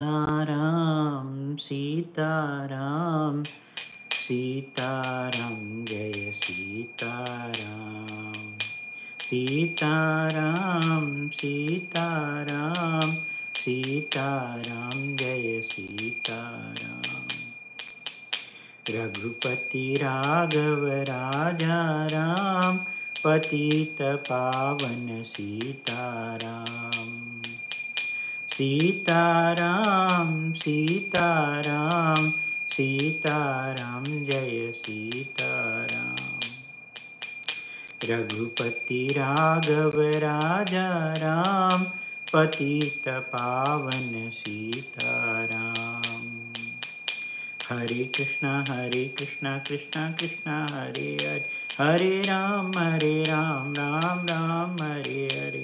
Ram, Sita Ram, Sita Ram, Jai Sita Ram, Sita Ram, Sita Ram, Sita Ram, Jai Sita Ram. Raghupati Raghava Raja Ram, Patita Pavan Sita Ram. Sita Ram, Sita Ram, Sita Ram, Jaya Sita Ram. Raghupati Raghava Raja Ram, Patita Pavan Sita Ram. Hare Krishna, Krishna Krishna, Hare Hare, Hare Ram, Ram Ram, Hare Hare.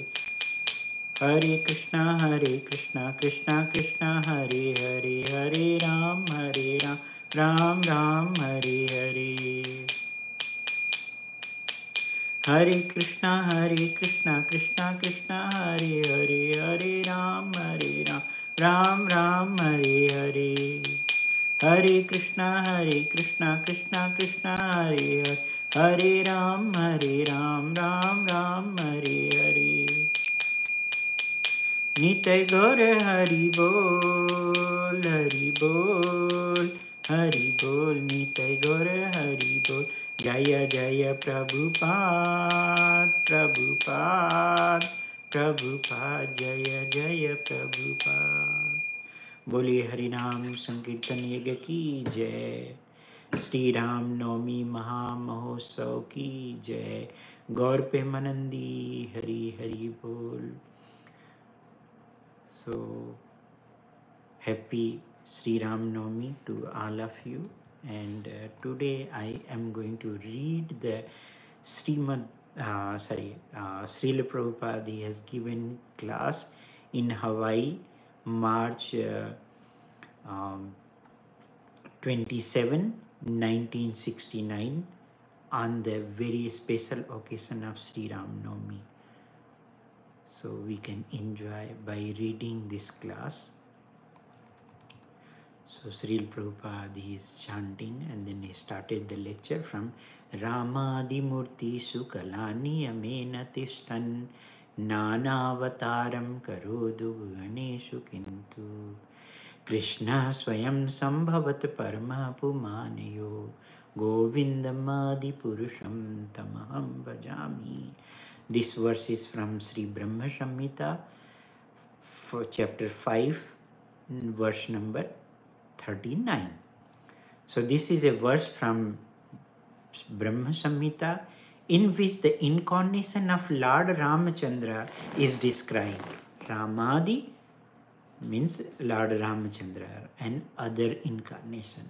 Hare Krishna, Krishna Krishna, Hare Hare, Hare, Ram, Ram Ram, Hare Hare. Hare Krishna, Krishna Krishna, Hare Hare, Hare, Ram Ram, Hare Hare. Krishna, Krishna Krishna, Hare Hare, Hare, Ram Ram, Hare Hare. Nitai Gaur Hari Bol, Nitai Gaur Hari Bol, Jaya Jaya Prabhupada, Jaya Jaya Prabhupada. Bole Harinam Sankirtan Yaga ki Jai, Sri Ram Navami Maha Mahotsav ki Jai, Gaur Premanandi Hari Hari Bol. So, happy Sri Ram Navami to all of you, and today I am going to read the Srila Prabhupada. He has given class in Hawaii, March 27, 1969, on the very special occasion of Sri Ram Navami. So we can enjoy by reading this class. So Srila Prabhupada, he is chanting, and then he started the lecture from Ramadi Murti Sukalani Amena Tishtan Nana Avataram Karodu Bhuvaneshu Kintu Krishna Swayam Sambhavat Parama Pumaneyo Govindamadi Purusham Tamaham Bhajami. This verse is from Sri Brahma Samhita, for chapter 5, verse number 39. So this is a verse from Brahma Samhita in which the incarnation of Lord Ramachandra is described. Ramadi means Lord Ramachandra and other incarnation.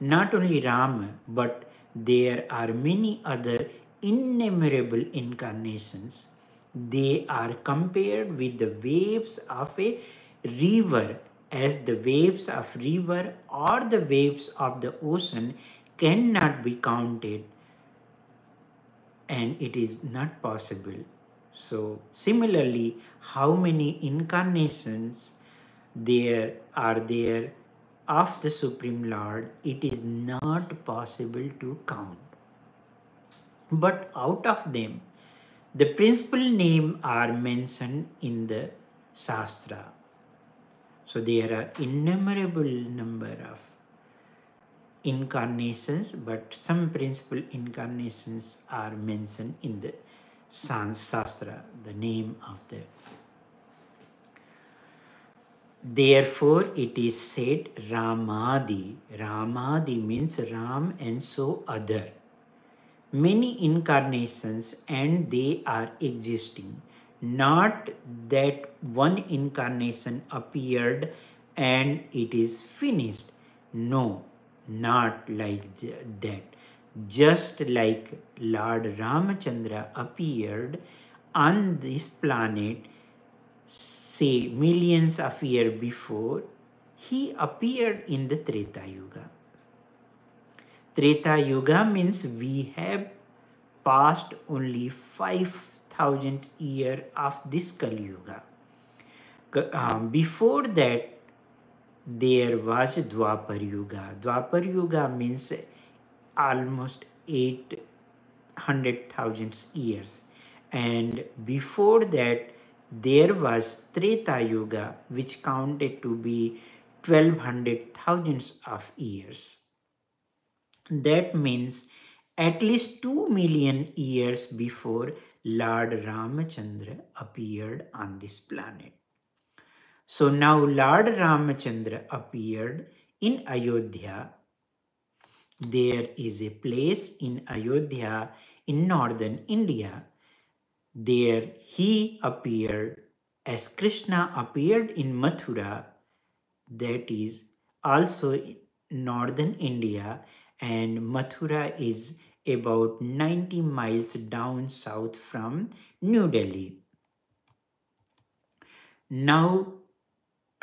Not only Rama, but there are many other innumerable incarnations. They are compared with the waves of a river, as the waves of river or the waves of the ocean cannot be counted, and it is not possible. So similarly, how many incarnations there are of the Supreme Lord, it is not possible to count. But out of them, the principal names are mentioned in the Shastra. So there are innumerable number of incarnations, but some principal incarnations are mentioned in the Shastra, the name of the. Therefore, it is said Ramadi. Ramadi means Ram and so other. Many incarnations, and they are existing. Not that one incarnation appeared and it is finished. No, not like that. Just like Lord Ramachandra appeared on this planet, say millions of years before, he appeared in the Treta Yuga. Treta Yuga means we have passed only 5,000 years of this Kali Yuga. Before that, there was Dwapar Yuga. Dwapar Yuga means almost 800,000 years. And before that, there was Treta Yuga, which counted to be 1,200,000 of years. That means at least 2 million years before Lord Ramachandra appeared on this planet. So now Lord Ramachandra appeared in Ayodhya. There is a place in Ayodhya in northern India. There he appeared as Krishna appeared in Mathura, that is also in northern India, and Mathura is about 90 miles down south from New Delhi. Now,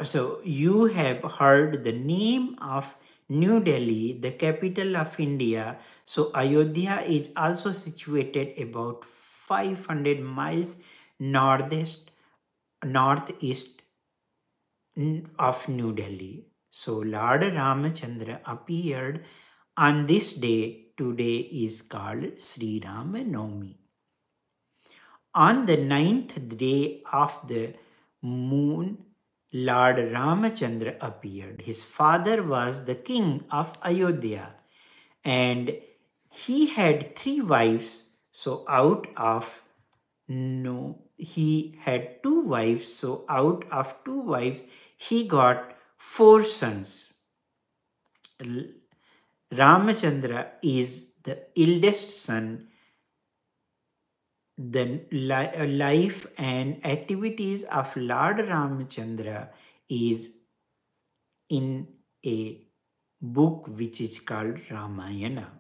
so you have heard the name of New Delhi, the capital of India. So Ayodhya is also situated about 500 miles northeast of New Delhi. So Lord Ramachandra appeared on this day. Today is called Sri Rama Navami. On the 9th day of the moon, Lord Ramachandra appeared. His father was the king of Ayodhya and he had 3 wives. So out of, no, he had 2 wives. So out of 2 wives, he got 4 sons. Ramachandra is the eldest son. The life and activities of Lord Ramachandra is in a book which is called Ramayana.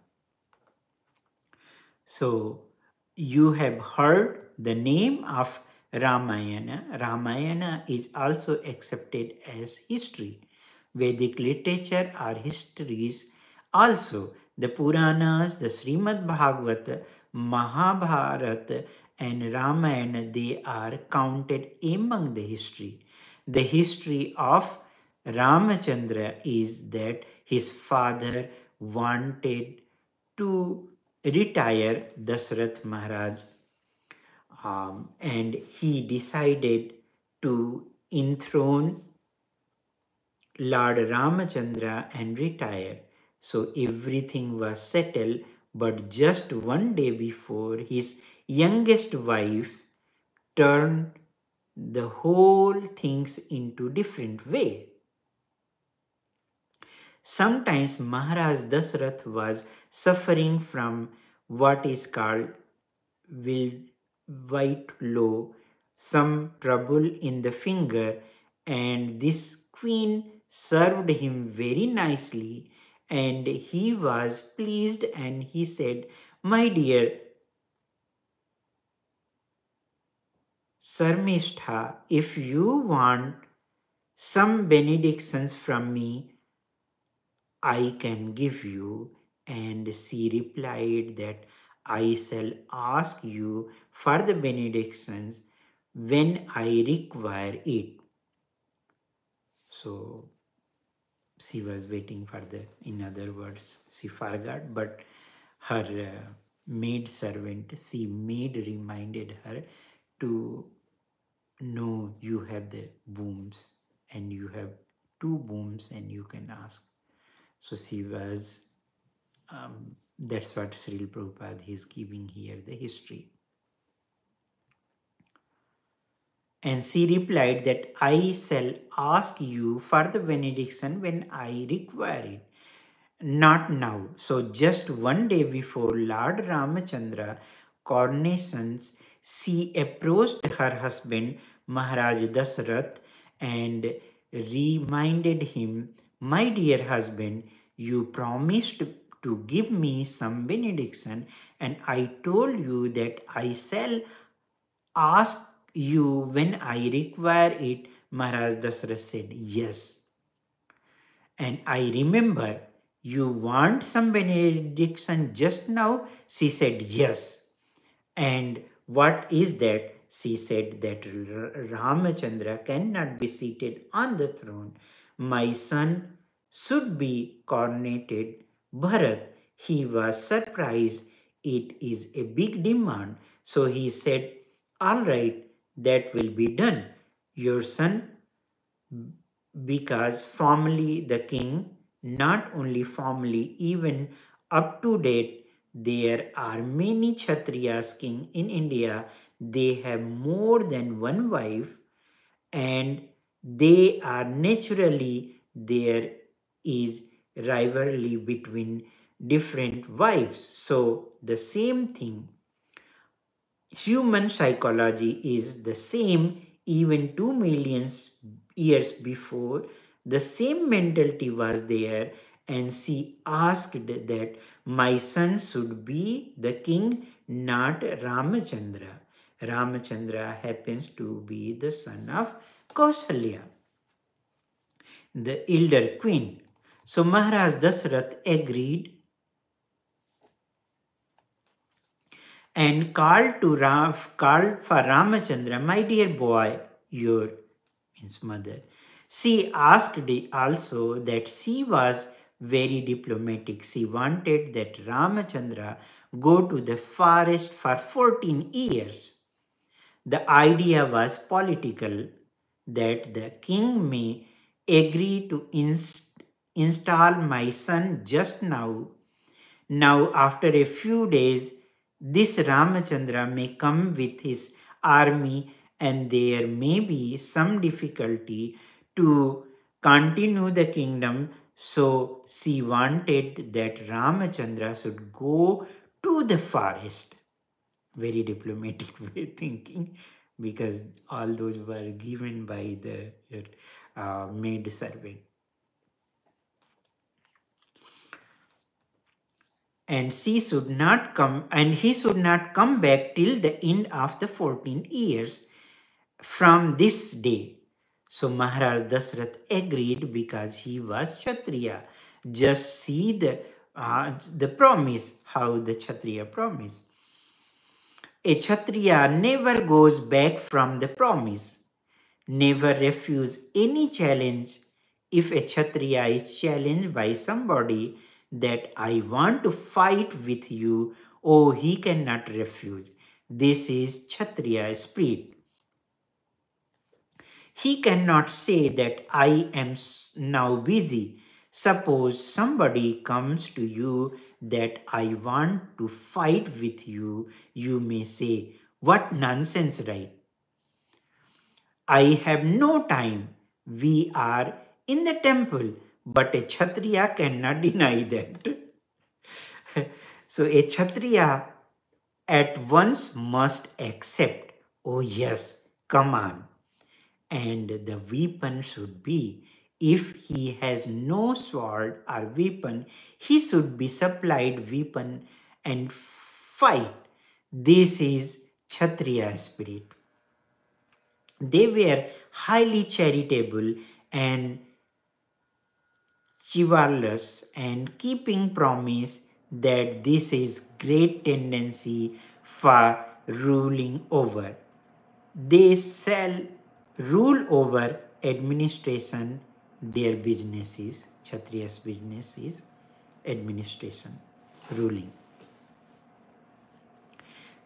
So you have heard the name of Ramayana. Ramayana is also accepted as history. Vedic literature are histories also. The Puranas, the Srimad Bhagavatam, Mahabharata and Ramayana, they are counted among the history. The history of Ramachandra is that his father wanted to retire Dasaratha Maharaj, and he decided to enthrone Lord Ramachandra and retire. So everything was settled. But just one day before, his youngest wife turned the whole things into different way. Sometimes Maharaj Dasaratha was suffering from what is called white low, some trouble in the finger, and this queen served him very nicely. And he was pleased and he said, "My dear Sarmishtha, if you want some benedictions from me, I can give you." And she replied that, "I shall ask you for the benedictions when I require it." So she was waiting for the, in other words, she forgot, but her maid servant, she maid reminded her to know, you have the booms and you have 2 booms and you can ask. So she was, that's what Srila Prabhupada is giving here, the history. And she replied that, "I shall ask you for the benediction when I require it, not now." So just one day before Lord Ramachandra coronations, she approached her husband Maharaj Dasaratha and reminded him, "My dear husband, you promised to give me some benediction and I told you that I shall ask you when I require it." Maharaj Dasaratha said, "Yes. And I remember you want some benediction just now." She said, "Yes." "And what is that?" She said that Ramachandra cannot be seated on the throne, my son should be coronated Bharat. He was surprised. It is a big demand. So he said, all right, that will be done, your son, because formally the king, not only formally, even up to date, there are many Kshatriyas king in India. They have more than one wife and they are naturally, there is rivalry between different wives. So the same thing, human psychology is the same even 2 million years before. The same mentality was there, and she asked that my son should be the king, not Ramachandra. Ramachandra happens to be the son of Kausalya, the elder queen. So Maharaj Dasaratha agreed and called for Ramachandra, my dear boy, your means mother. She asked also that she was very diplomatic. She wanted that Ramachandra go to the forest for 14 years. The idea was political, that the king may agree to install my son just now. Now after a few days, this Ramachandra may come with his army and there may be some difficulty to continue the kingdom. So she wanted that Ramachandra should go to the forest. Very diplomatic way of thinking, because all those were given by the maid servant. And she should not come, and he should not come back till the end of the 14 years from this day. So Maharaj Dasaratha agreed because he was Kshatriya. Just see the promise, how the Kshatriya promise. A Kshatriya never goes back from the promise, never refuse any challenge. If a Kshatriya is challenged by somebody that I want to fight with you, oh, he cannot refuse. This is Kshatriya spirit. He cannot say that I am now busy. Suppose somebody comes to you that I want to fight with you, you may say, what nonsense, right? I have no time. We are in the temple. But a Kshatriya cannot deny that. So a Kshatriya at once must accept, oh yes, come on. And the weapon should be, if he has no sword or weapon, he should be supplied weapon and fight. This is Kshatriya spirit. They were highly charitable and chivalrous and keeping promise, that this is great tendency for ruling over. They shall rule over administration, their businesses, Kshatriya's businesses, administration, ruling.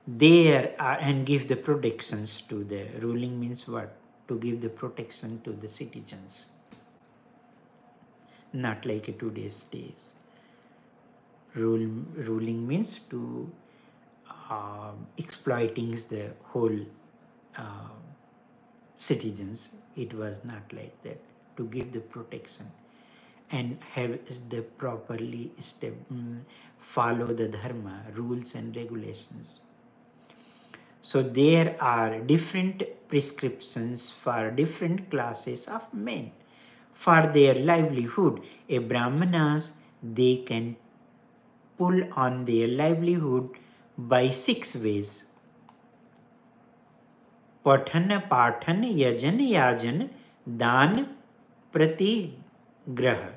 There are, and give the protections to the, ruling means what? To give the protection to the citizens. Not like a 2 days. Ruling means to exploiting the whole citizens. It was not like that. To give the protection and have the properly follow the dharma, rules and regulations. So there are different prescriptions for different classes of men. For their livelihood, a Brahmanas, they can pull on their livelihood by 6 ways. Pathana, Pathana, Yajan, Yajan, Dan, Prati, Graha.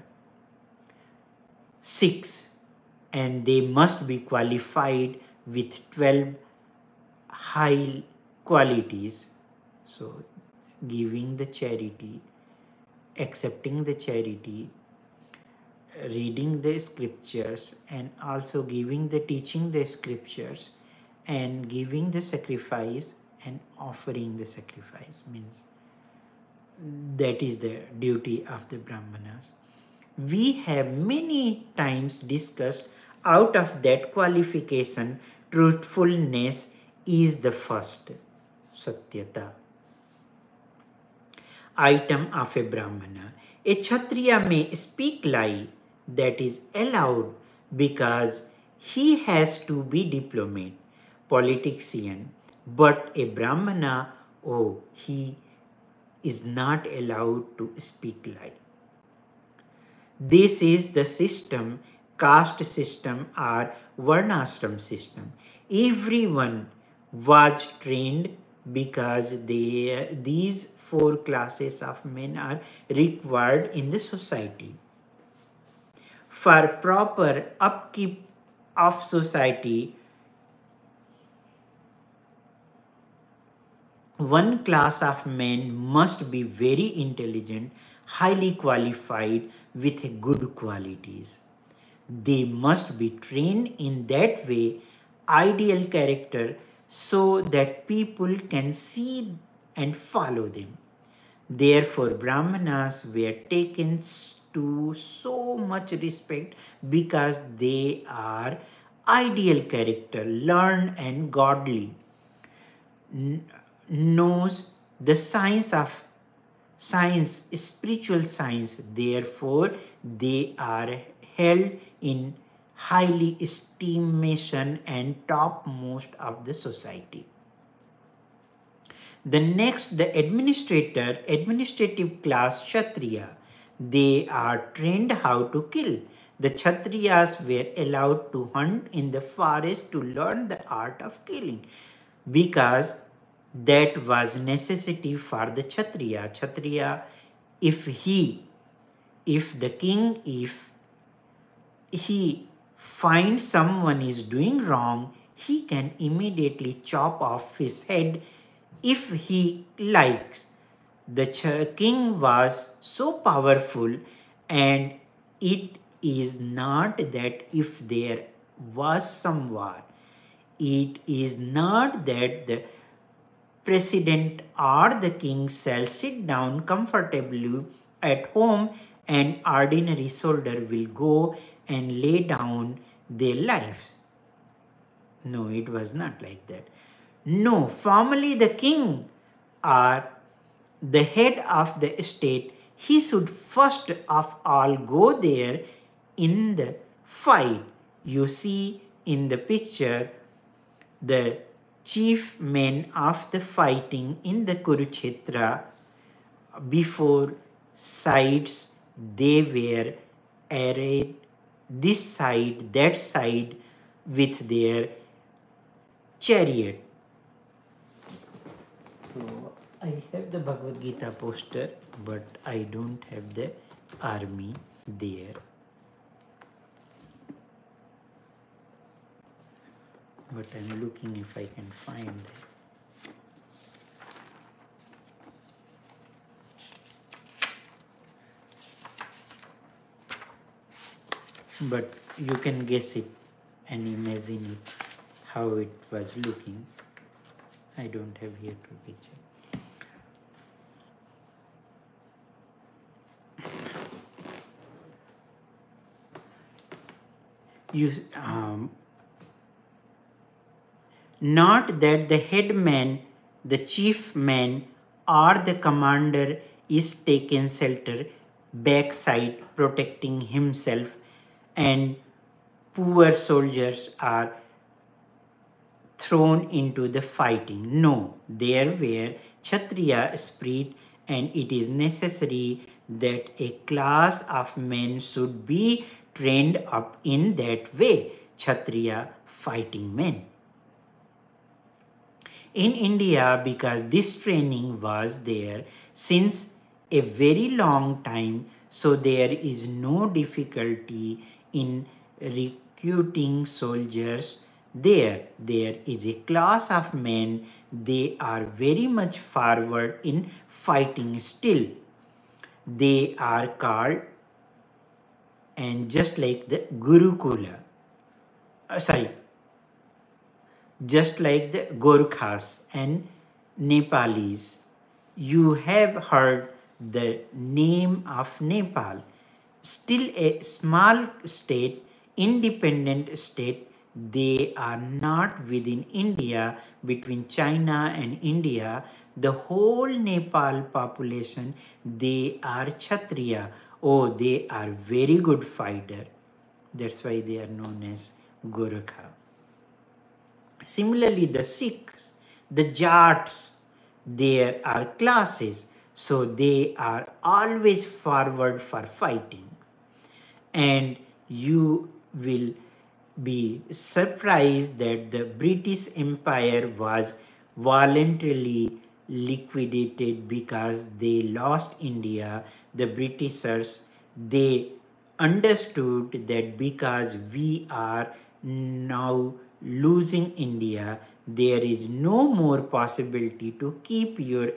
6. And they must be qualified with 12 high qualities. So, giving the charity, accepting the charity, reading the scriptures, and also teaching the scriptures, and giving the sacrifice and offering the sacrifice. Means that is the duty of the Brahmanas. We have many times discussed out of that qualification, truthfulness is the first, satyata, item of a Brahmana. A Kshatriya may speak lie, that is allowed because he has to be diplomat, politician, but a Brahmana, oh, he is not allowed to speak lie. This is the system, caste system or varnashram system. Everyone was trained because these four classes of men are required in the society. For proper upkeep of society, one class of men must be very intelligent, highly qualified with good qualities. They must be trained in that way, ideal character, so that people can see and follow them. Therefore, Brahmanas were taken to so much respect because they are ideal character, learned and godly, knows the science of science, spiritual science. Therefore, they are held in highly estimation and topmost of the society. The next, the administrative class, Kshatriya. They are trained how to kill. The Kshatriyas were allowed to hunt in the forest to learn the art of killing because that was necessity for the Kshatriya. Kshatriya, if the king finds someone is doing wrong, he can immediately chop off his head if he likes. The king was so powerful, and it is not that if there was some war, it is not that the president or the king shall sit down comfortably at home and ordinary soldier will go and lay down their lives. No, it was not like that. No, formally the king or the head of the state, he should first of all go there in the fight. You see in the picture, the chief men of the fighting in the Kurukshetra, before sides, they were arrayed this side, that side with their chariot. So I have the Bhagavad Gita poster, but I don't have the army there. But I'm looking if I can find it. But you can guess it and imagine it, how it was looking. I don't have here to picture. Not that the headman, the chief man, or the commander is taken shelter backside, protecting himself, and poor soldiers are thrown into the fighting. No, there were Kshatriya spirit, and it is necessary that a class of men should be trained up in that way, Kshatriya fighting men. In India, because this training was there since a very long time, so there is no difficulty in recruiting soldiers there. There is a class of men, they are very much forward in fighting still. they are called, and just like the Gurukula, just like the Gurkhas and Nepalis, you have heard the name of Nepal, still a small state, independent state. They are not within India, between China and India. The whole Nepal population, they are Kshatriya. Oh, they are very good fighter. That's why they are known as Gurkha. Similarly, the Sikhs, the Jats, there are classes. So they are always forward for fighting. And you will be surprised that the British Empire was voluntarily liquidated because they lost India. The Britishers, they understood that because we are now losing India, there is no more possibility to keep your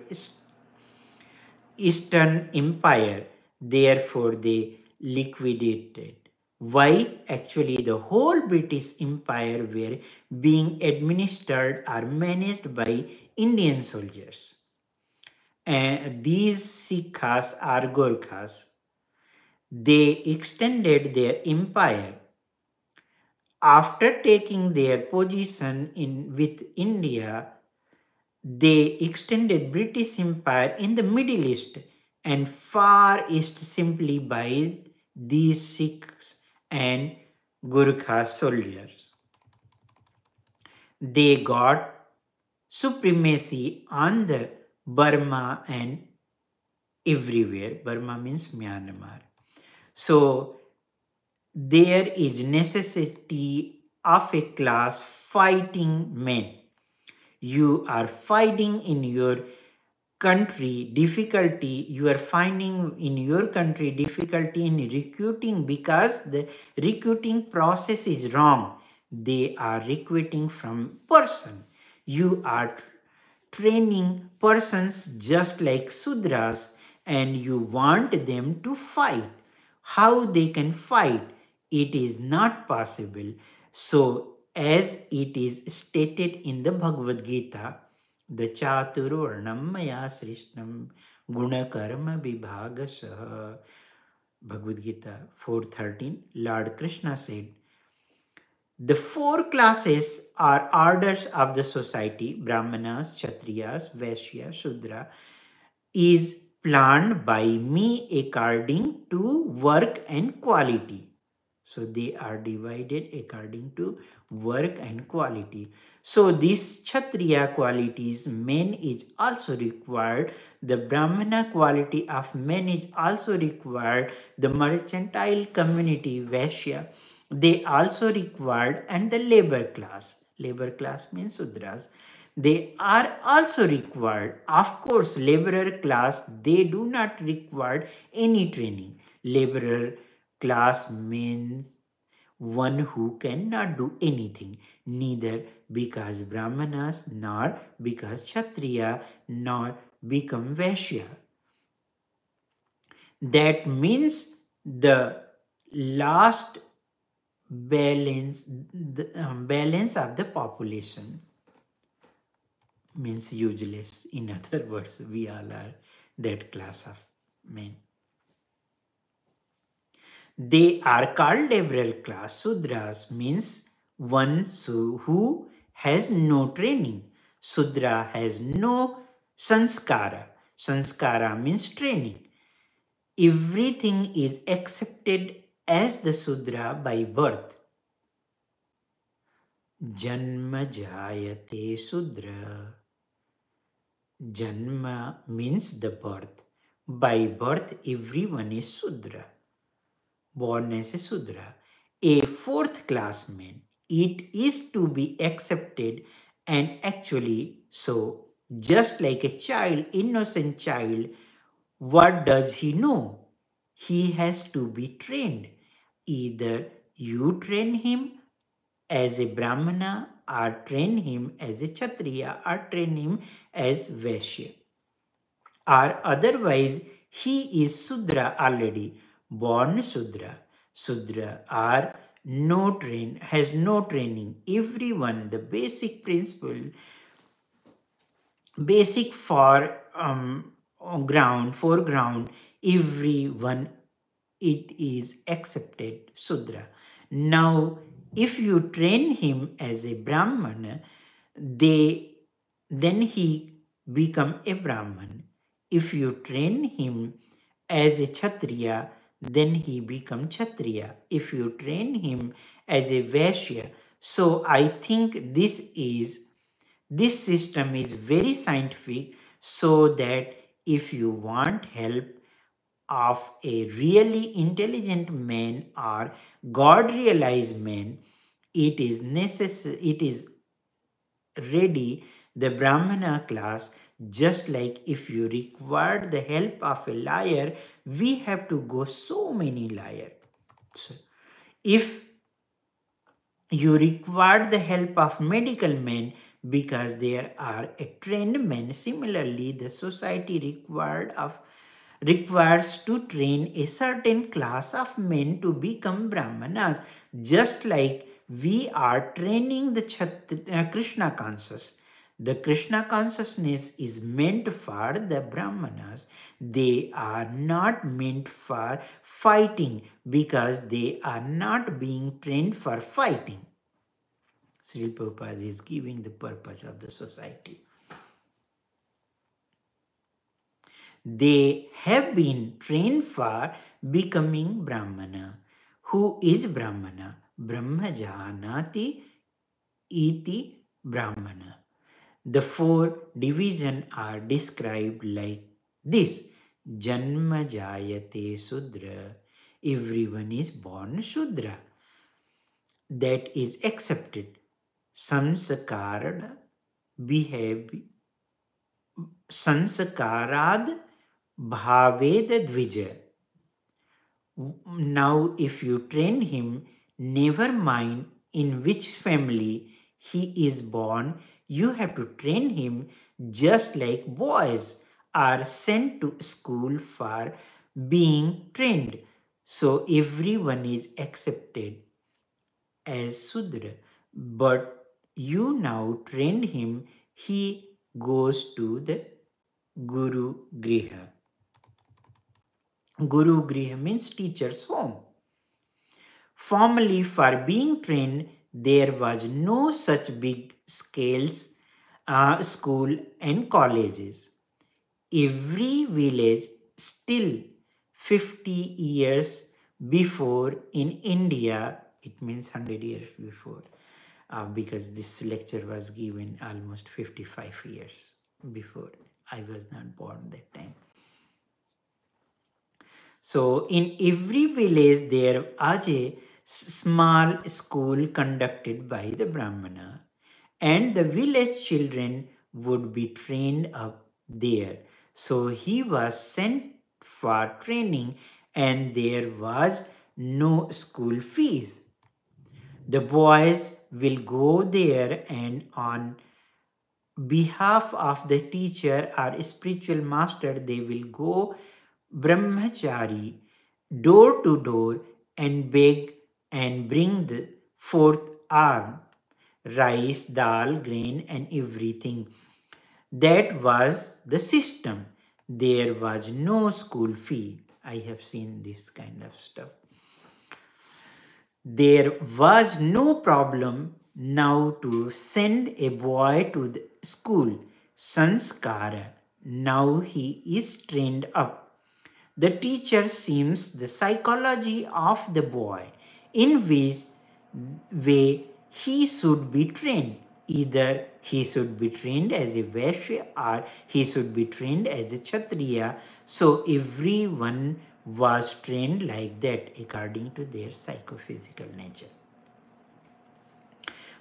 Eastern Empire. Therefore, they liquidated. Why? Actually, the whole British Empire were being administered or managed by Indian soldiers. And these Sikhs or Gurkhas, they extended their empire. After taking their position with India, they extended British Empire in the Middle East and Far East simply by these Sikhs and Gurkha soldiers. They got supremacy on the Burma and everywhere. Burma means Myanmar. So there is necessity of a class fighting men. You are fighting in your country, difficulty, you are finding in your country difficulty in recruiting because the recruiting process is wrong. They are recruiting from person. You are training persons just like Sudras and you want them to fight. How they can fight? It is not possible. So as it is stated in the Bhagavad Gita, the Chaturvarnam Maya Srishnam Gunakarma Vibhagasah. Bhagavad Gita 4.13, Lord Krishna said, the four classes are orders of the society, Brahmanas, Kshatriyas, Vaisya, Sudra, is planned by me according to work and quality. So they are divided according to work and quality. So these Kshatriya qualities, men is also required. The Brahmana quality of men is also required. The mercantile community, Vaishya, they also required. And the labor class means Sudras, they are also required. Of course, laborer class, they do not require any training. Laborer class means one who cannot do anything, neither because Brahmanas, nor because Kshatriya, nor become Vaishya. That means the last balance, the balance of the population means useless. In other words, we all are that class of men. They are called laborer class. Sudras means one who has no training. Sudra has no sanskara. Sanskara means training. Everything is accepted as the Sudra by birth. Janma jayate Sudra. Janma means the birth. By birth, everyone is Sudra. Born as a Sudra, a fourth class man, it is to be accepted. And actually, so just like a child, innocent child, what does he know? He has to be trained. Either you train him as a Brahmana, or train him as a Kshatriya, or train him as Vaishya, or otherwise He is Sudra already, born Sudra. Sudra are no train, has no training. Everyone, the basic principle, basic foreground, everyone, it is accepted Sudra. Now, if you train him as a Brahmana, then he become a Brahman. If you train him as a Kshatriya, then he become Kshatriya. If you train him as a Vaisya, so I think this system is very scientific, so that if you want help of a really intelligent man or God-realized man, it is necessary, it is ready, the Brahmana class. Just like if you require the help of a liar, we have to go so many liars. So if you require the help of medical men, because there are a trained men, similarly the society requires to train a certain class of men to become Brahmanas, just like we are training the Krishna consciousness. The Krishna consciousness is meant for the Brahmanas. They are not meant for fighting, because they are not being trained for fighting. Srila Prabhupada is giving the purpose of the society. They have been trained for becoming Brahmana. Who is Brahmana? Brahma Janati Iti Brahmana. The four divisions are described like this. Janma Jayate Sudra. Everyone is born Sudra. That is accepted. Samskarad behave. Samskarad bhaved dvija. Now if you train him, never mind in which family he is born, you have to train him just like boys are sent to school for being trained. So everyone is accepted as Sudra. But you now train him, he goes to the Guru Griha. Guru Griha means teacher's home. Formerly, for being trained, there was no such big scales, school and colleges. Every village still 50 years before in India, it means 100 years before, because this lecture was given almost 55 years before. I was not born that time. So in every village there was a small school conducted by the Brahmana, and the village children would be trained up there. So he was sent for training, and there was no school fees. The boys will go there, and on behalf of the teacher or spiritual master, they will go brahmachari door to door and beg and bring the fourth arm, rice, dal, grain and everything. That was the system. There was no school fee. I have seen this kind of stuff. There was no problem now to send a boy to the school. Sanskara. Now he is trained up. The teacher seems the psychology of the boy, in which way he should be trained. Either he should be trained as a Vaishya or he should be trained as a Kshatriya. So everyone was trained like that according to their psychophysical nature.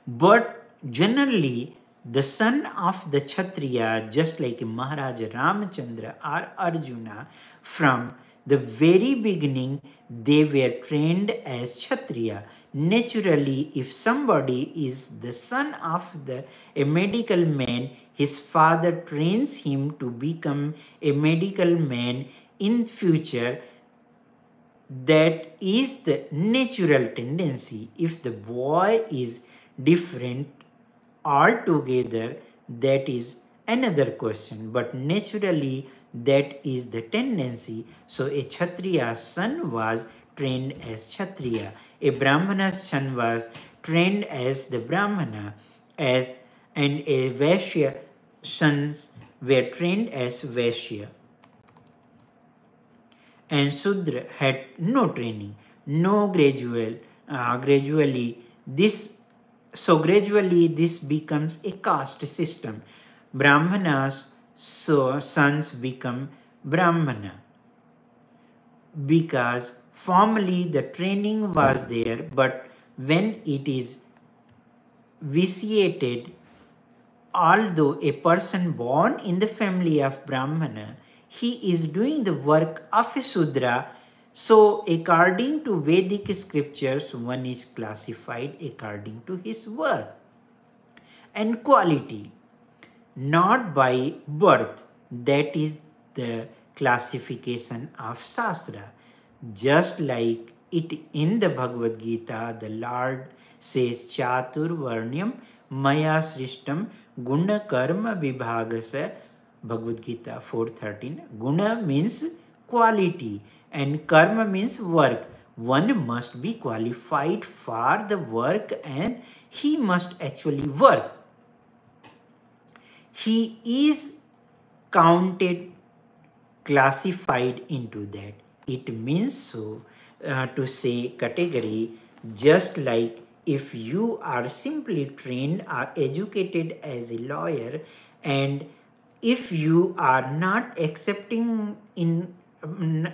But generally, the son of the Kshatriya, just like Maharaja Ramachandra or Arjuna, from the very beginning, they were trained as Kshatriya. Naturally, if somebody is the son of a medical man, his father trains him to become a medical man in future, that is the natural tendency. If the boy is different altogether, that is another question. But naturally, that is the tendency. So a Kshatriya's son was trained as Kshatriya. A Brahmana's son was trained as the Brahmana. And a Vaisya sons were trained as Vaisya. And Sudra had no training, no gradually this becomes a caste system. Brahmanas, so sons become Brahmana, because formally the training was there, but when it is vitiated, although a person born in the family of Brahmana, he is doing the work of a Sudra. So according to Vedic scriptures, one is classified according to his work and quality, not by birth. That is the classification of Shastra. Just like it in the Bhagavad Gita, the Lord says, Chaturvarnyam maya srishtam guna karma vibhagasa. Bhagavad Gita 4:13. Guna means quality and karma means work. One must be qualified for the work and he must actually work. He is counted, classified into that. It means so to say category, just like if you are simply trained or educated as a lawyer, and if you are not accepting in,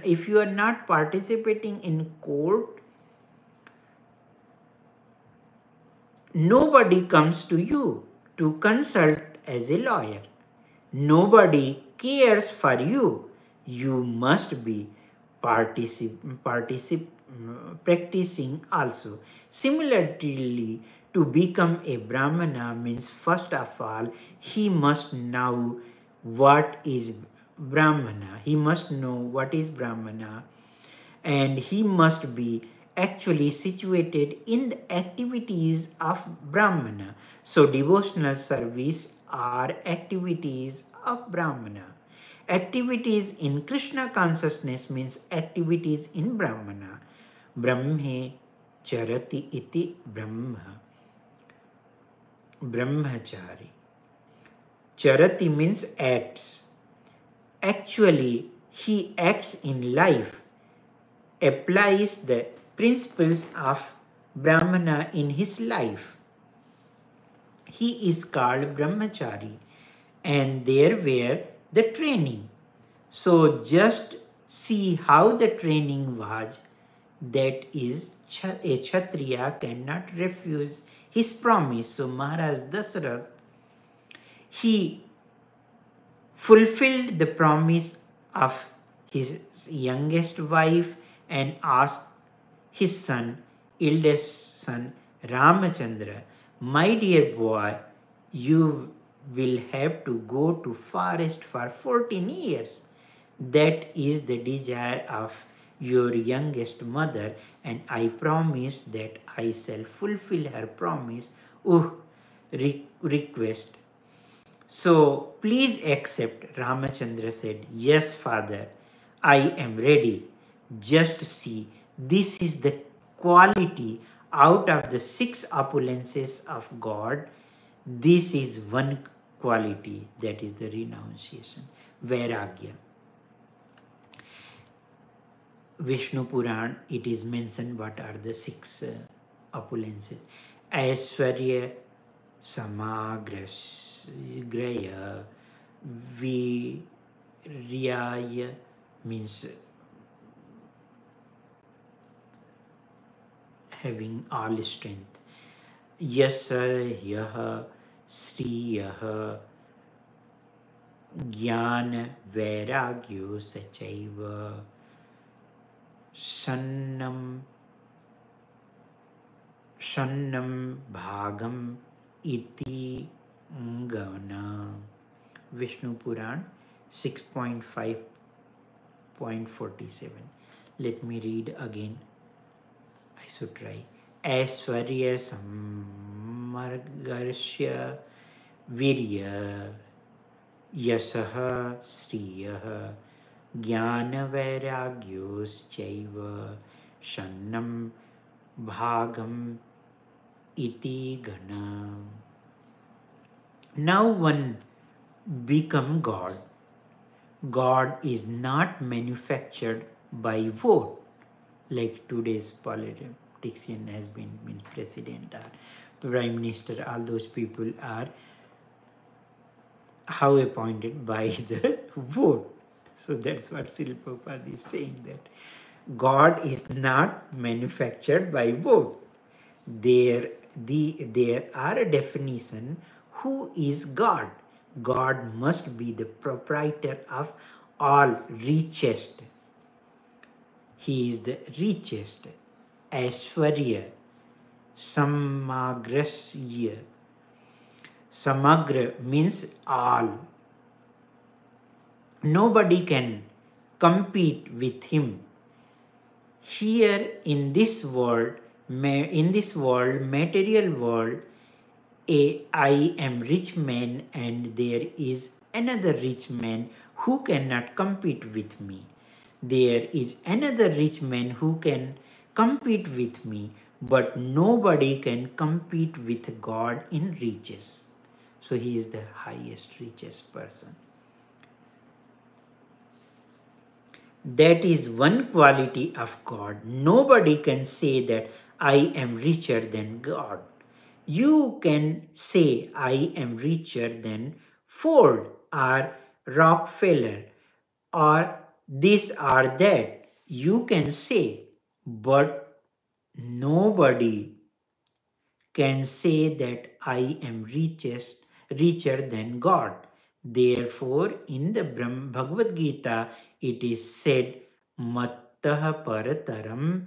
if you are not participating in court, nobody comes to you to consult as a lawyer. Nobody cares for you. You must be practicing also. Similarly, to become a Brahmana means first of all, he must know what is Brahmana. He must know what is Brahmana, and he must be actually situated in the activities of Brahmana. So devotional service are activities of Brahmana. Activities in Krishna consciousness means activities in Brahmana. Brahme charati iti Brahma. Brahmachari. Charati means acts. Actually, he acts in life, applies the principles of Brahmana in his life. He is called Brahmachari, and there were the training. So just see how the training was. That is, a Kshatriya cannot refuse his promise. So Maharaj Dasaratha, he fulfilled the promise of his youngest wife and asked his son, eldest son, Ramachandra, my dear boy, you will have to go to forest for 14 years. That is the desire of your youngest mother, and I promise that I shall fulfill her promise, request. So please accept. Ramachandra said, yes, father, I am ready. Just see, this is the quality out of the 6 opulences of God. This is one quality, that is the renunciation, Vairagya. Vishnu Puran, it is mentioned what are the 6 opulences. Aishwarya samagraya viryaya means having all strength. Yasa yaha sriyaha jnana vairagyo sachaiva Shannam Bhagam Iti Ngana. Vishnu Puran 6.5 0.47. Let me read again. I should try. Aishwarya sammargarsya virya yasaha sriyaha jnana vairagyos chaiva shannam bhagam iti gana. Now one become God. God is not manufactured by vote, like today's politician has been, president or prime minister. All those people are how appointed by the vote. So that's what Srila Prabhupada is saying, that God is not manufactured by vote. There are a definition who is God. God must be the proprietor of all richest. He is the richest. Aishwarya, samagrasya. Samagra means all. Nobody can compete with him. Here in this world, material world, I am rich man and there is another rich man who cannot compete with me. There is another rich man who can compete with me, but nobody can compete with God in riches. So he is the highest, richest person. That is one quality of God. Nobody can say that I am richer than God. You can say, I am richer than Ford or Rockefeller or this or that. You can say, but nobody can say that I am richer than God. Therefore, in the Bhagavad Gita, it is said, Mattaha Parataram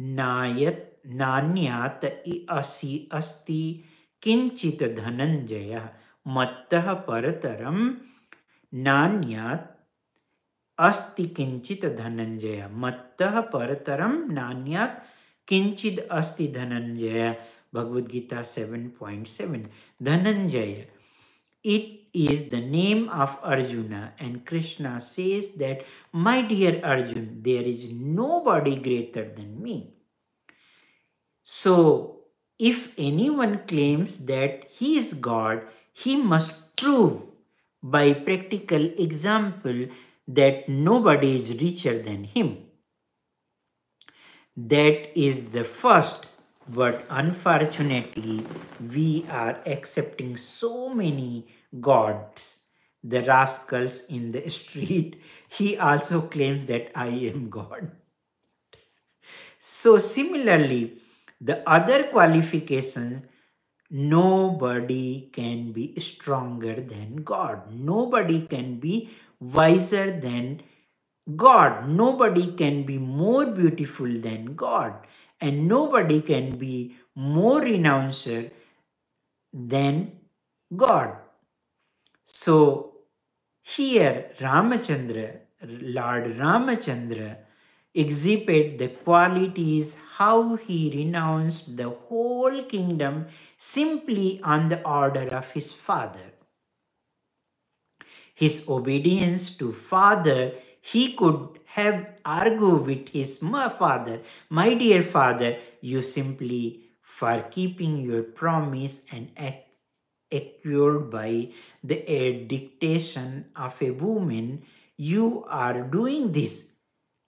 Nayat Nanyat Asi Asti Kinchita Dhananjaya. Mattaha Parataram Nanyat Asti Kinchita Dhananjaya. Mattaha Parataram Nanyat Kinchid Asti Dhananjaya. Bhagavad Gita 7.7. Dhananjaya. It is the name of Arjuna, and Krishna says that, my dear Arjuna, there is nobody greater than me. So, if anyone claims that he is God, he must prove by practical example that nobody is richer than him. That is the first, but unfortunately, we are accepting so many gods. The rascals in the street, he also claims that I am God. So similarly, the other qualifications, nobody can be stronger than God. Nobody can be wiser than God. Nobody can be more beautiful than God. And nobody can be more renouncer than God. So here Ramachandra, Lord Ramachandra, exhibit the qualities how he renounced the whole kingdom simply on the order of his father. His obedience to father, he could have argued with his father, my dear father, you simply for keeping your promise and act acquired by the dictation of a woman, you are doing this.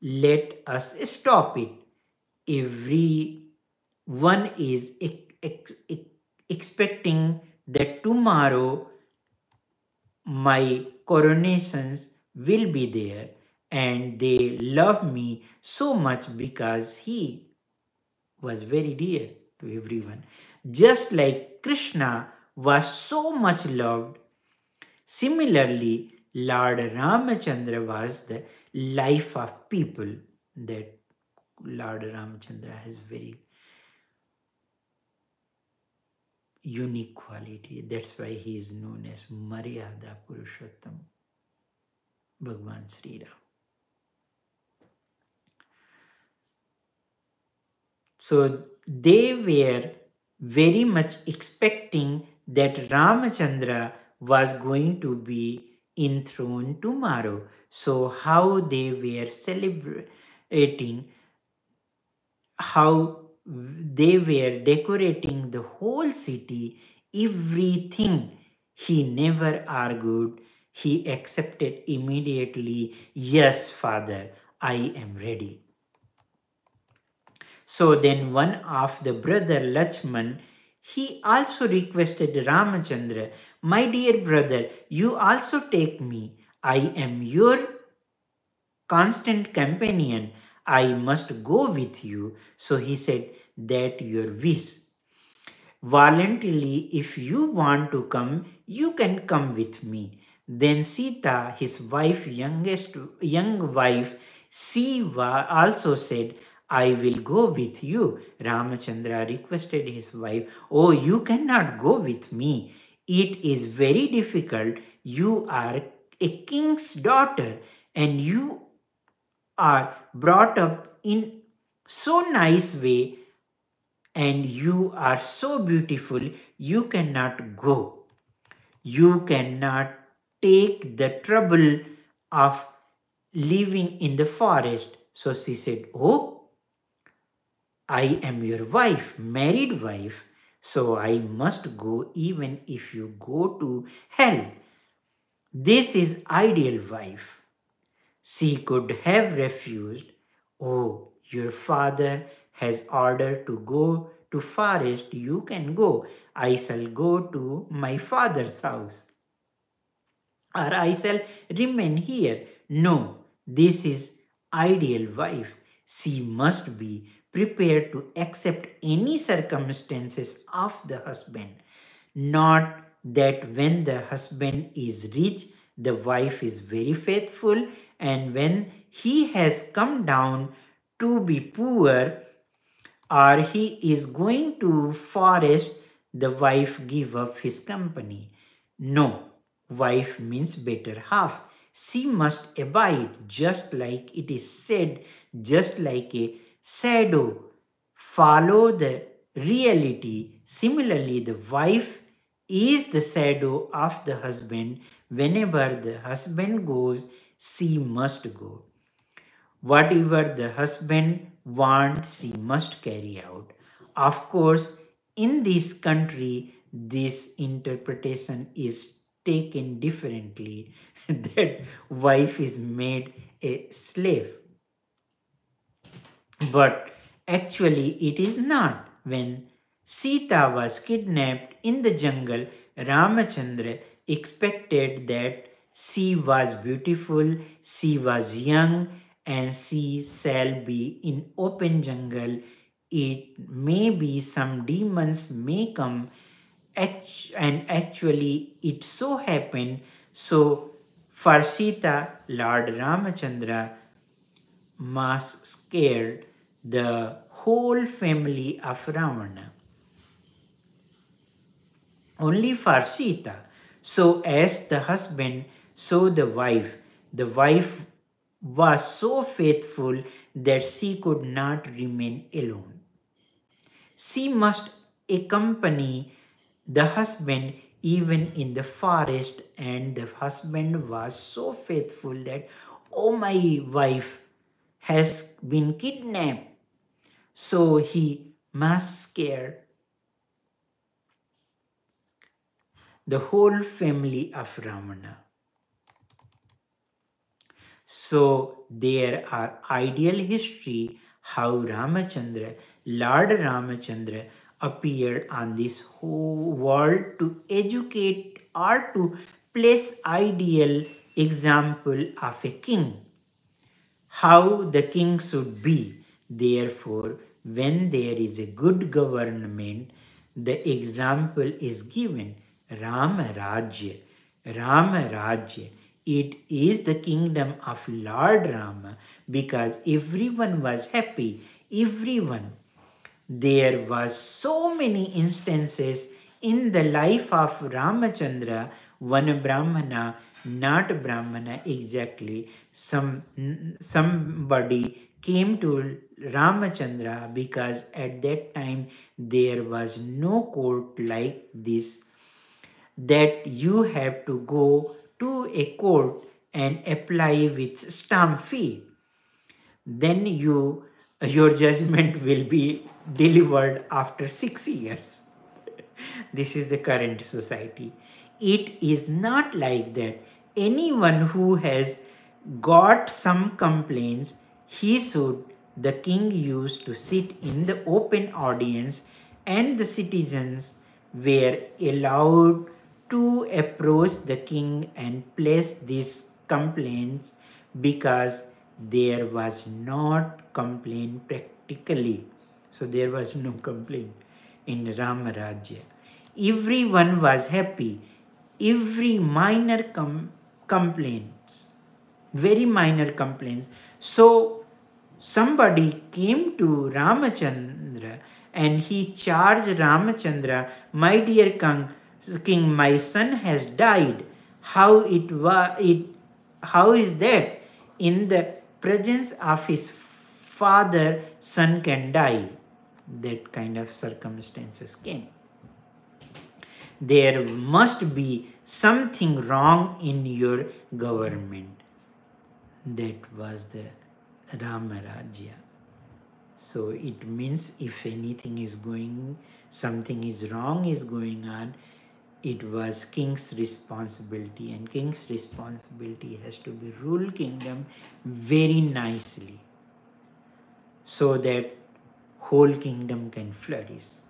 Let us stop it. Everyone is expecting that tomorrow my coronations will be there and they love me so much because he was very dear to everyone. Just like Krishna was so much loved, similarly, Lord Ramachandra was the life of people. That Lord Ramachandra has very unique quality. That's why he is known as Maryada Purushottam. Bhagwan Sri Ram. So they were very much expecting that Ramachandra was going to be enthroned tomorrow. So how they were celebrating, how they were decorating the whole city, everything. He never argued. He accepted immediately, yes, Father, I am ready. So then one of the brother, Lakshman, he also requested Ramachandra, my dear brother, you also take me. I am your constant companion. I must go with you. So he said, that your wish. Voluntarily, if you want to come, you can come with me. Then Sita, his wife, young wife, Siva also said, I will go with you. Ramachandra requested his wife, oh, you cannot go with me. It is very difficult. You are a king's daughter and you are brought up in so nice way and you are so beautiful. You cannot go. You cannot take the trouble of living in the forest. So she said, oh, I am your wife, married wife, so I must go even if you go to hell. This is ideal wife. She could have refused. Oh, your father has ordered to go to forest. You can go. I shall go to my father's house. Or I shall remain here. No, this is ideal wife. She must be prepared to accept any circumstances of the husband. Not that when the husband is rich, the wife is very faithful, and when he has come down to be poor or he is going to forest, the wife give up his company. No, wife means better half. She must abide, just like it is said, just like a shadow, follow the reality. Similarly, the wife is the shadow of the husband. Whenever the husband goes, she must go. Whatever the husband wants, she must carry out. Of course, in this country, this interpretation is taken differently, that wife is made a slave. But actually it is not. When Sita was kidnapped in the jungle, Ramachandra expected that she was beautiful, she was young, and she shall be in open jungle. It may be some demons may come, and actually it so happened. So for Sita, Lord Ramachandra scared the whole family of Ravana, only for Sita. So as the husband, so the wife was so faithful that she could not remain alone. She must accompany the husband even in the forest, and the husband was so faithful that, oh, my wife has been kidnapped. So he scared the whole family of Ravana. So there are ideal history how Ramachandra, Lord Ramachandra appeared on this whole world to educate or to place ideal example of a king, how the king should be. Therefore, when there is a good government, the example is given. Ramarajya, Ramarajya. It is the kingdom of Lord Rama, because everyone was happy, everyone. There was so many instances in the life of Ramachandra. One Brahmana not Brahmana exactly. Somebody came to Ramachandra because at that time there was no court like this, that you have to go to a court and apply with stamp fee. Then your judgment will be delivered after 6 years. This is the current society. It is not like that. Anyone who has got some complaints, the king used to sit in the open audience, and the citizens were allowed to approach the king and place these complaints because there was not complaint practically. So there was no complaint in Ramarajya. Everyone was happy. Every minor complaints, very minor complaints. So somebody came to Ramachandra and he charged Ramachandra, "My dear king, my son has died. How is that? In the presence of his father, son can die." That kind of circumstances came. There must be something wrong in your government. That was the Ramarajya. So it means if anything is going, something is wrong is going on, it was king's responsibility, and king's responsibility has to be rule kingdom very nicely so that whole kingdom can flourish.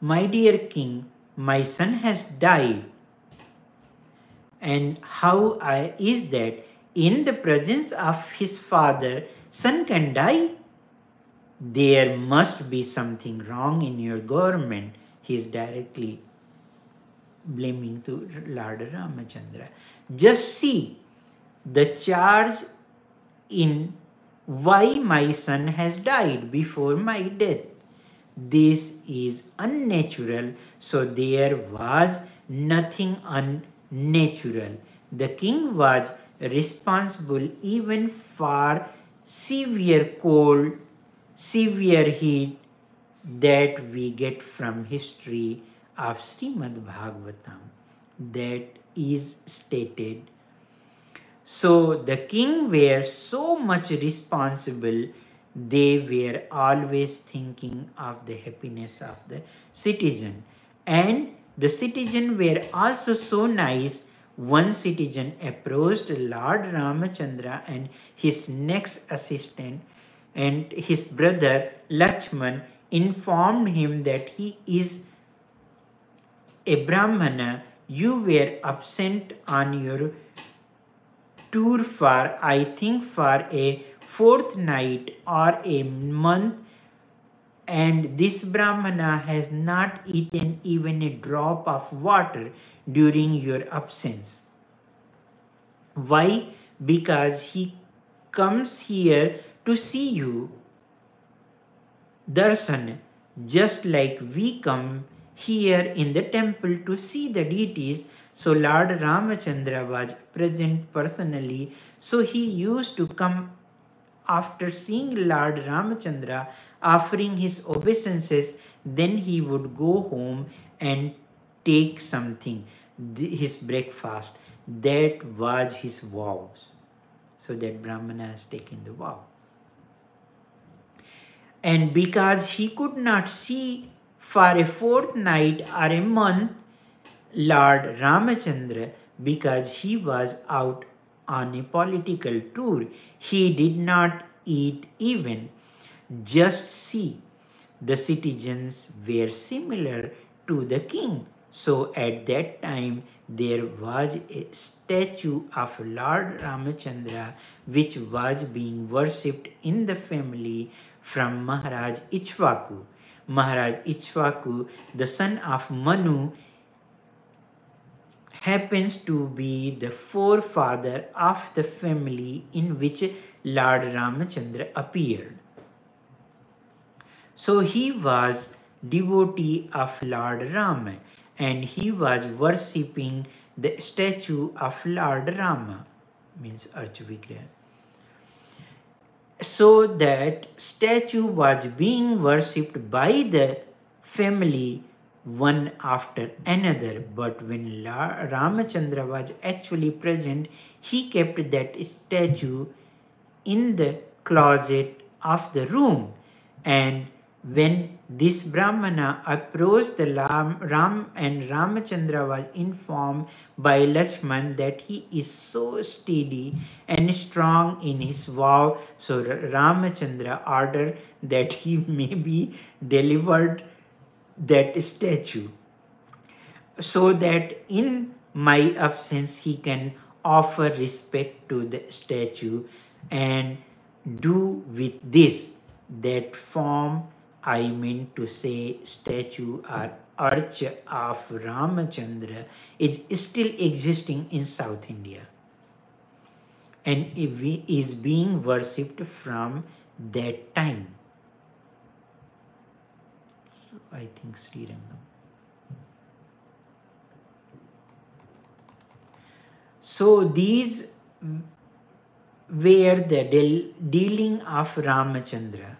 "My dear king, my son has died." "And how is that? In the presence of his father, son can die." "There must be something wrong in your government." He is directly blaming to Lord Ramachandra. Just see the charge in why my son has died before my death. This is unnatural. So there was nothing unnatural. The king was responsible even for severe cold, severe heat that we get from history of Srimad Bhagavatam. That is stated. So the king were so much responsible, they were always thinking of the happiness of the citizen. And the citizen were also so nice. One citizen approached Lord Ramachandra and his next assistant, and his brother Lakshman informed him that he is a Brahmana. "You were absent on your tour for, I think, for a fortnight or a month, and this Brahmana has not eaten even a drop of water during your absence." Why? Because he comes here to see you, darshan, just like we come here in the temple to see the deities. So Lord Ramachandra was present personally, so he used to come after seeing Lord Ramachandra, offering his obeisances, then he would go home and take something, his breakfast. That was his vows. So that Brahmana has taken the vow. And because he could not see for a fortnight or a month Lord Ramachandra, because he was out on a political tour, he did not eat even. Just see, the citizens were similar to the king. So at that time, there was a statue of Lord Ramachandra which was being worshipped in the family from Maharaj Ichwaku. Maharaj Ichwaku, the son of Manu, happens to be the forefather of the family in which Lord Ramachandra appeared. So he was devotee of Lord Rama, and he was worshipping the statue of Lord Rama, means Archvigraha. So that statue was being worshipped by the family one after another. But when Ramachandra was actually present, he kept that statue in the closet of the room. And when this Brahmana approached the Ram and Ramachandra was informed by Lakshman that he is so steady and strong in his vow, so Ramachandra ordered that he may be delivered that statue, so that in my absence he can offer respect to the statue and do with this that form, I meant to say statue or arch of Ramachandra, is still existing in South India and is being worshipped from that time. So I think Sri Rangam. So these were the dealing of Ramachandra.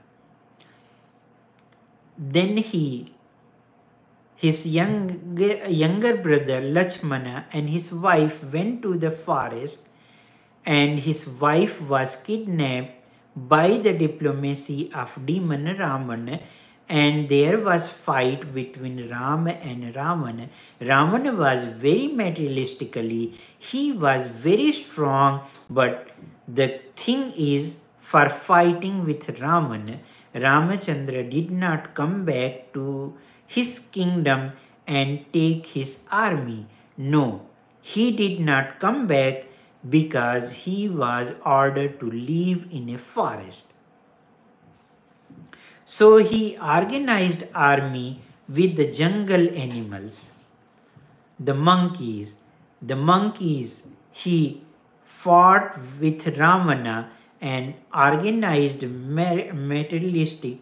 Then his younger brother Lakshmana and his wife went to the forest, and his wife was kidnapped by the diplomacy of demon Ravana, and there was fight between Rama and Ravana. Ravana was very materialistically, he was very strong, but the thing is for fighting with Ravana, Ramachandra did not come back to his kingdom and take his army. No, he did not come back because he was ordered to live in a forest. So he organized army with the jungle animals, the monkeys. The monkeys he fought with Ravana and organized metalist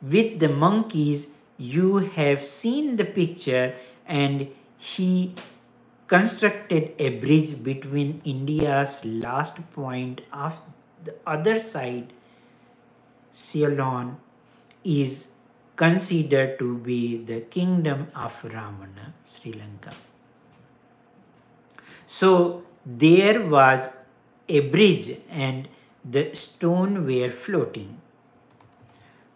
with the monkeys. You have seen the picture, and he constructed a bridge between India's last point of the other side. Ceylon is considered to be the kingdom of Ravana, Sri Lanka. So there was a bridge and the stone were floating.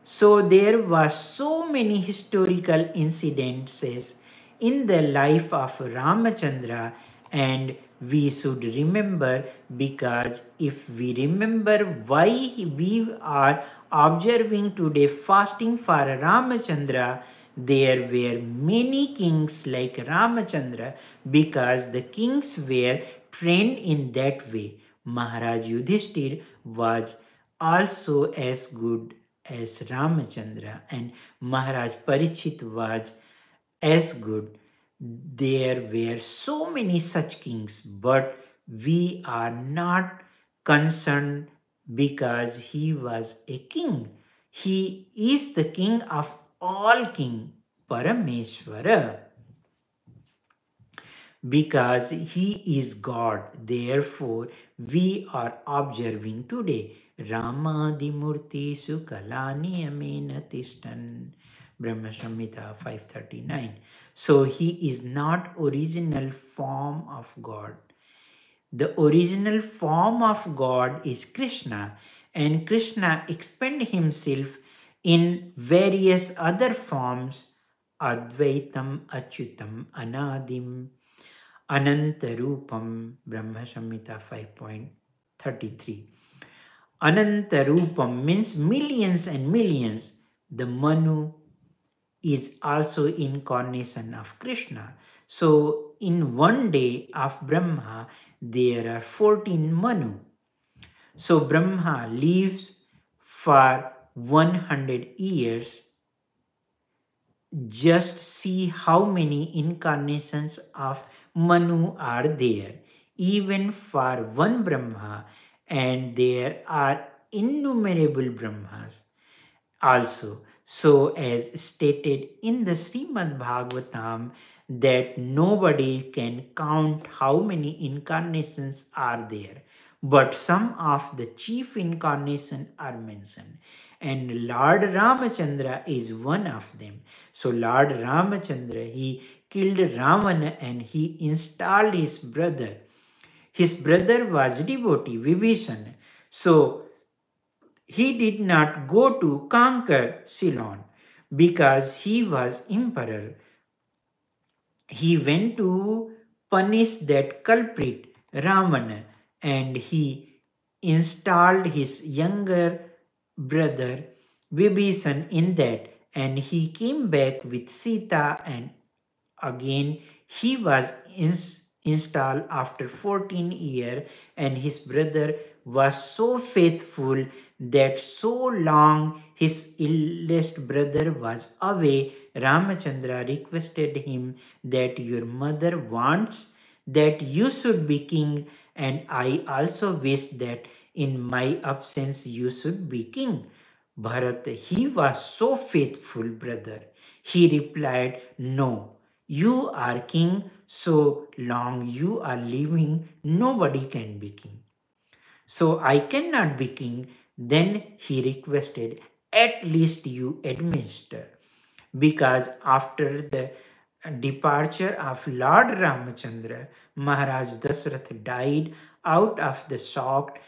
So there were so many historical incidences in the life of Ramachandra, and we should remember, because if we remember why we are observing today fasting for Ramachandra, there were many kings like Ramachandra because the kings were trained in that way. Maharaj Yudhishthir was also as good as Ramachandra, and Maharaj Parikshit was as good. There were so many such kings, but we are not concerned because he was a king. He is the king of all kings, Parameshwara. Because he is God, therefore we are observing today Rama Dimurti Sukalani Amenatistan, Brahma Samhita 539. So he is not original form of God. The original form of God is Krishna, and Krishna expanded himself in various other forms, Advaitam, Achyutam, Anadim, Anantarupam, Brahma Samhita 5.33. Anantarupam means millions and millions. The Manu is also incarnation of Krishna. So in one day of Brahma, there are 14 Manu. So Brahma lives for 100 years. Just see how many incarnations of Manu are there, even for one Brahma, and there are innumerable Brahmas also. So as stated in the Srimad Bhagavatam, that nobody can count how many incarnations are there, but some of the chief incarnations are mentioned. And Lord Ramachandra is one of them. So Lord Ramachandra, he killed Ravana and he installed his brother. His brother was devotee, Vibhishan. So he did not go to conquer Ceylon because he was emperor. He went to punish that culprit, Ravana, and he installed his younger brother Vibhishan in that, and he came back with Sita, and again he was installed after 14 years, and his brother was so faithful that so long his eldest brother was away, Ramachandra requested him that your mother wants that you should be king, and I also wish that in my absence, you should be king. Bharat, he was so faithful, brother. He replied, no, you are king. So long you are living, nobody can be king. So I cannot be king. Then he requested, at least you administer. Because after the departure of Lord Ramachandra, Maharaj Dasaratha died out of the shock,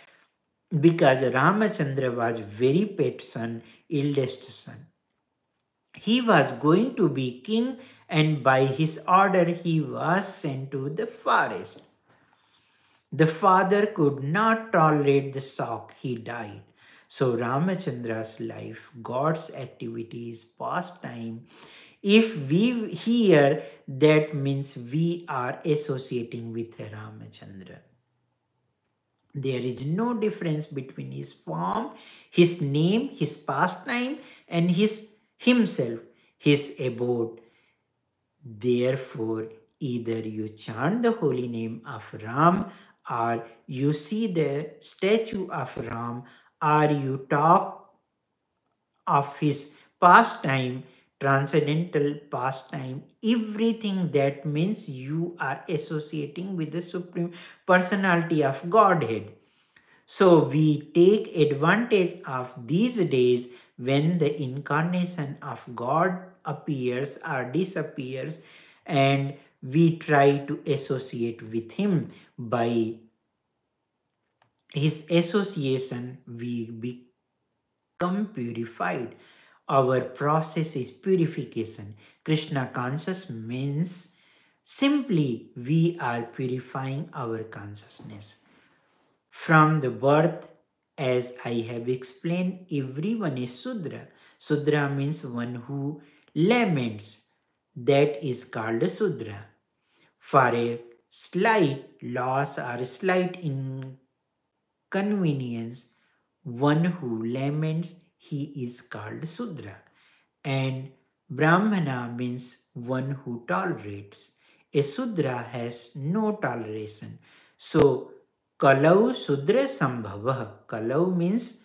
because Ramachandra was very pet son, eldest son. He was going to be king, and by his order he was sent to the forest. The father could not tolerate the shock. He died. So Ramachandra's life, God's activities, pastime, if we hear, that means we are associating with Ramachandra. There is no difference between his form, his name, his pastime, and his himself, his abode. Therefore, either you chant the holy name of Ram, or you see the statue of Ram, or you talk of his pastime, transcendental pastime, everything, that means you are associating with the Supreme Personality of Godhead. So we take advantage of these days when the incarnation of God appears or disappears, and we try to associate with him. By his association, we become purified. Our process is purification. Krishna consciousness means simply we are purifying our consciousness. From the birth, as I have explained, everyone is Sudra. Sudra means one who laments. That is called a Sudra. For a slight loss or slight inconvenience, one who laments, he is called Sudra. And Brahmana means one who tolerates. A Sudra has no toleration. So, Kalau Sudra Sambhava. Kalau means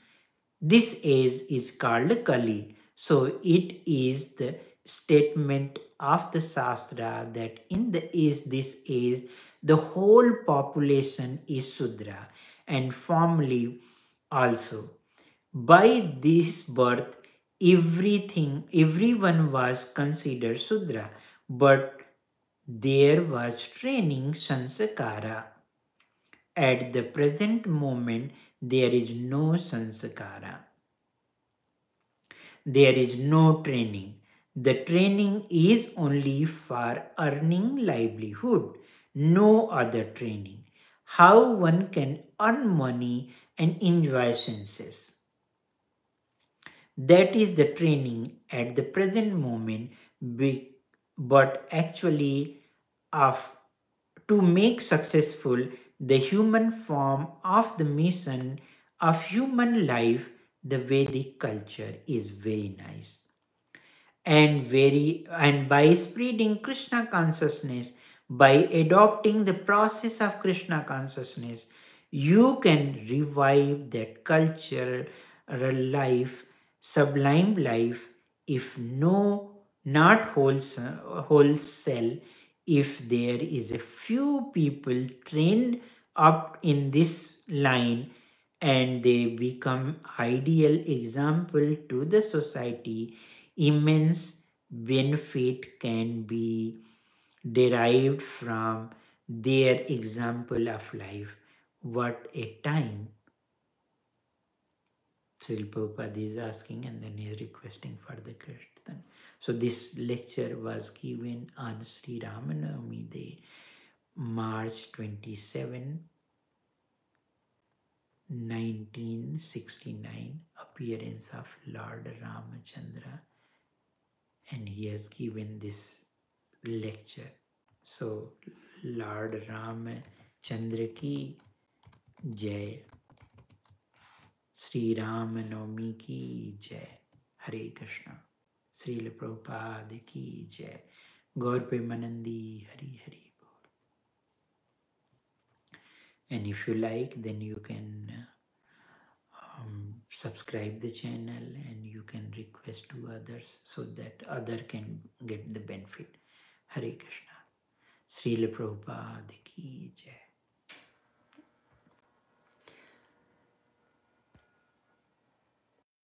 this age is called Kali. So, it is the statement of the Shastra that in the age, this age, the whole population is Sudra, and formally also. By this birth, everyone was considered Sudra, but there was training sanskara. At the present moment, there is no sanskara. There is no training. The training is only for earning livelihood, no other training. How one can earn money and enjoy senses. That is the training at the present moment, but actually to make successful the human form of the mission of human life, the Vedic culture is very nice. And by spreading Krishna consciousness, by adopting the process of Krishna consciousness, you can revive that cultural life, sublime life if no, not wholesale, if there is a few people trained up in this line and they become ideal example to the society, immense benefit can be derived from their example of life. What a time! Srila Prabhupada is asking and then he is requesting for the kirtan. So this lecture was given on Sri Rama Navami Day, March 27, 1969, appearance of Lord Ramachandra, and he has given this lecture. So Lord Ramachandra ki jai, Sri Rama Navami ki jai, Hare Krishna, Srila Prabhupada ki jai, Gaur Premanandi, Hari Hari. And if you like, then you can subscribe the channel and you can request to others so that other can get the benefit. Hare Krishna. Srila Prabhupada ki jai.